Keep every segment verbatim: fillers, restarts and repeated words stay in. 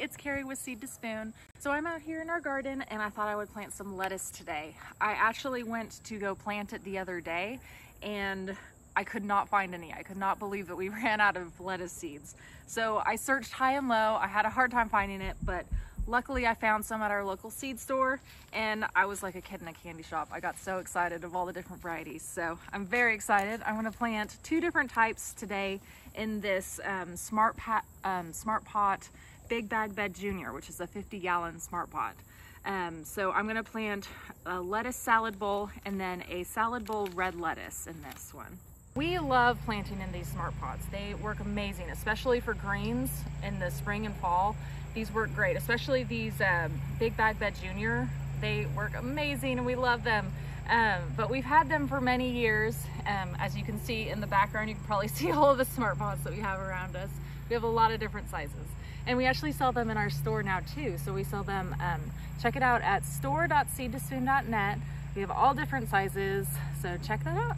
it's Carrie with Seed to Spoon. So I'm out here in our garden and I thought I would plant some lettuce today. I actually went to go plant it the other day and I could not find any. I could not believe that we ran out of lettuce seeds. So I searched high and low. I had a hard time finding it, but luckily I found some at our local seed store and I was like a kid in a candy shop. I got so excited of all the different varieties. So I'm very excited. I'm gonna plant two different types today in this um, Smart Pot, um, Smart Pot Big Bag Bed Junior, which is a fifty gallon Smart Pot. Um, so I'm gonna plant a lettuce salad bowl and then a salad bowl red lettuce in this one. We love planting in these Smart Pots. They work amazing, especially for greens in the spring and fall. These work great, especially these um, Big Bag Bed Junior. They work amazing and we love them. Um, but we've had them for many years. Um, as you can see in the background, you can probably see all of the Smart Pots that we have around us. We have a lot of different sizes. And we actually sell them in our store now too. So we sell them, um, check it out at store dot seed to spoon dot net. We have all different sizes, so check that out.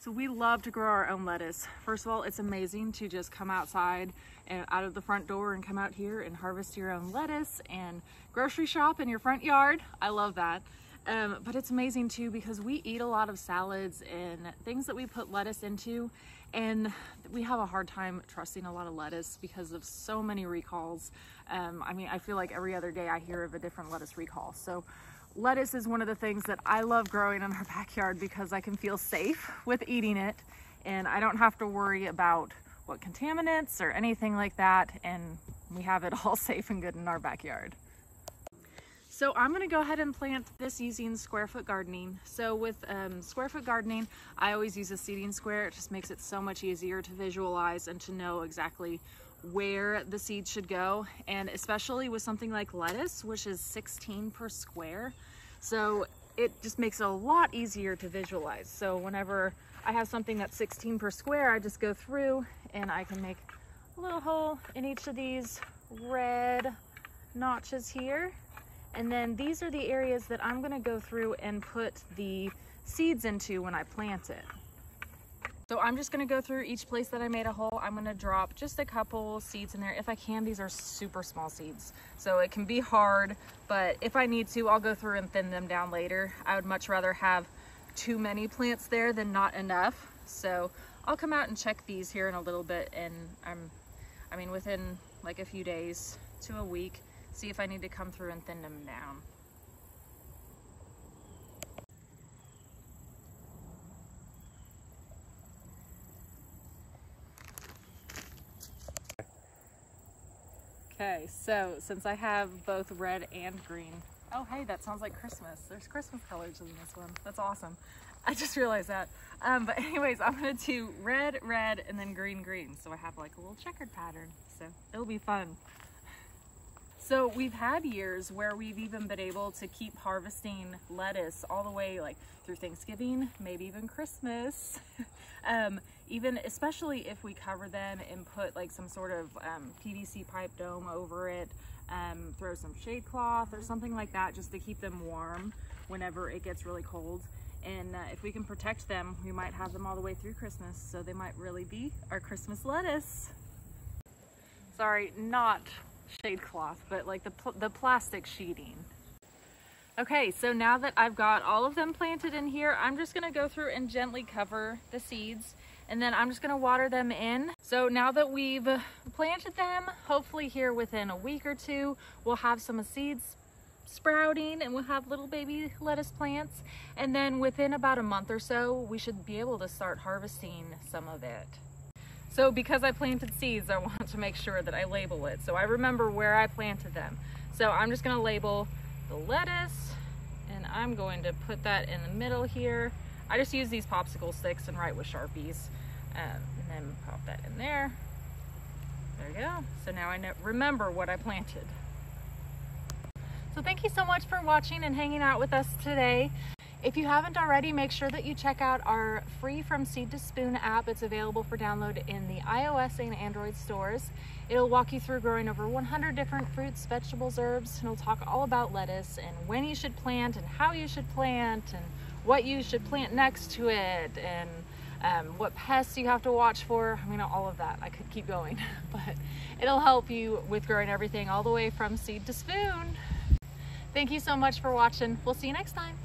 So we love to grow our own lettuce. First of all, it's amazing to just come outside and out of the front door and come out here and harvest your own lettuce and grocery shop in your front yard. I love that. Um, but it's amazing too because we eat a lot of salads and things that we put lettuce into, and we have a hard time trusting a lot of lettuce because of so many recalls. Um, I mean, I feel like every other day I hear of a different lettuce recall. So lettuce is one of the things that I love growing in our backyard because I can feel safe with eating it and I don't have to worry about what contaminants or anything like that, and we have it all safe and good in our backyard. So I'm gonna go ahead and plant this using square foot gardening. So with um, square foot gardening, I always use a seeding square. It just makes it so much easier to visualize and to know exactly where the seeds should go, and especially with something like lettuce, which is sixteen per square, so it just makes it a lot easier to visualize. So whenever I have something that's sixteen per square, I just go through and I can make a little hole in each of these red notches here, and then these are the areas that I'm going to go through and put the seeds into when I plant it. So I'm just gonna go through each place that I made a hole. I'm gonna drop just a couple seeds in there. If I can, these are super small seeds, so it can be hard, but if I need to, I'll go through and thin them down later. I would much rather have too many plants there than not enough. So I'll come out and check these here in a little bit, and I'm, I mean, within like a few days to a week, see if I need to come through and thin them down. Okay, so since I have both red and green, oh hey, that sounds like Christmas. There's Christmas colors in this one. That's awesome. I just realized that. Um, but anyways, I'm gonna do red, red, and then green, green. So I have like a little checkered pattern. So it'll be fun. So we've had years where we've even been able to keep harvesting lettuce all the way like through Thanksgiving, maybe even Christmas. um, even especially if we cover them and put like some sort of um, P V C pipe dome over it, um, throw some shade cloth or something like that just to keep them warm whenever it gets really cold. And uh, if we can protect them, we might have them all the way through Christmas. So they might really be our Christmas lettuce. Sorry, not shade cloth, but like the, pl the plastic sheeting. Okay, so now that I've got all of them planted in here, I'm just gonna go through and gently cover the seeds, and then I'm just gonna water them in. So now that we've planted them, hopefully here within a week or two, we'll have some seeds sprouting and we'll have little baby lettuce plants. And then within about a month or so, we should be able to start harvesting some of it. So because I planted seeds, I want to make sure that I label it, so I remember where I planted them. So I'm just gonna label the lettuce, and I'm going to put that in the middle here. I just use these popsicle sticks and write with Sharpies, um, and then pop that in there. There you go. So now I know, remember what I planted. So thank you so much for watching and hanging out with us today. If you haven't already, make sure that you check out our free From Seed to Spoon app. It's available for download in the iOS and Android stores. It'll walk you through growing over one hundred different fruits, vegetables, herbs, and it'll talk all about lettuce and when you should plant and how you should plant and what you should plant next to it and um, what pests you have to watch for. I mean, all of that. I could keep going, but it'll help you with growing everything all the way from seed to spoon. Thank you so much for watching. We'll see you next time.